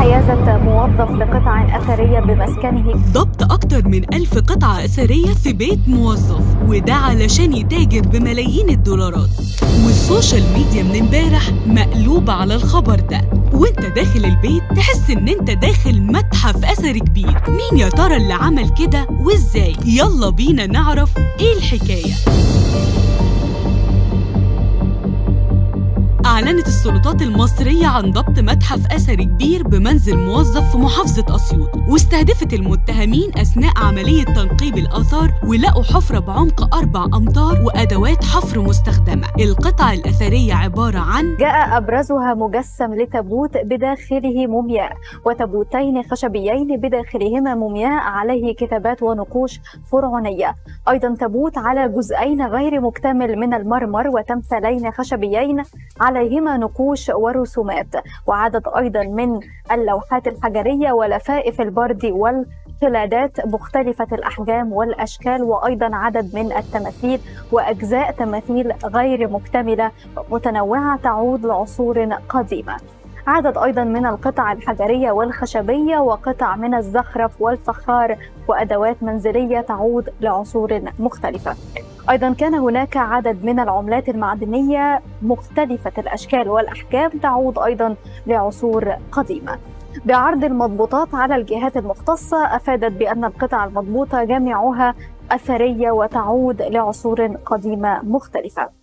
حيازة موظف لقطع أثرية بمسكنه. ضبط أكتر من 1000 قطعة أثرية في بيت موظف، وده علشان يتاجر بملايين الدولارات. والسوشيال ميديا من امبارح مقلوبة على الخبر ده، وانت داخل البيت تحس ان انت داخل متحف أثري كبير. مين يا ترى اللي عمل كده وازاي؟ يلا بينا نعرف ايه الحكاية. أعلنت السلطات المصرية عن ضبط متحف أثري كبير بمنزل موظف في محافظة أسيوط، واستهدفت المتهمين أثناء عملية تنقيب الآثار، ولقوا حفرة بعمق 4 أمتار وأدوات حفر مستخدمة. القطع الأثرية عبارة عن جاء أبرزها مجسم لتابوت بداخله مومياء، وتابوتين خشبيين بداخلهما مومياء عليه كتابات ونقوش فرعونية، أيضا تابوت على جزئين غير مكتمل من المرمر وتمثالين خشبيين على هما نقوش ورسومات، وعدد أيضا من اللوحات الحجرية ولفائف البرد والقلادات مختلفة الأحجام والأشكال، وأيضا عدد من التماثيل وأجزاء تماثيل غير مكتملة متنوعة تعود لعصور قديمة. عدد أيضا من القطع الحجرية والخشبية وقطع من الزخرف والفخار وأدوات منزلية تعود لعصور مختلفة. أيضا كان هناك عدد من العملات المعدنية مختلفة الأشكال والأحجام تعود أيضا لعصور قديمة. بعرض المضبوطات على الجهات المختصة، أفادت بأن القطع المضبوطة جميعها أثرية وتعود لعصور قديمة مختلفة.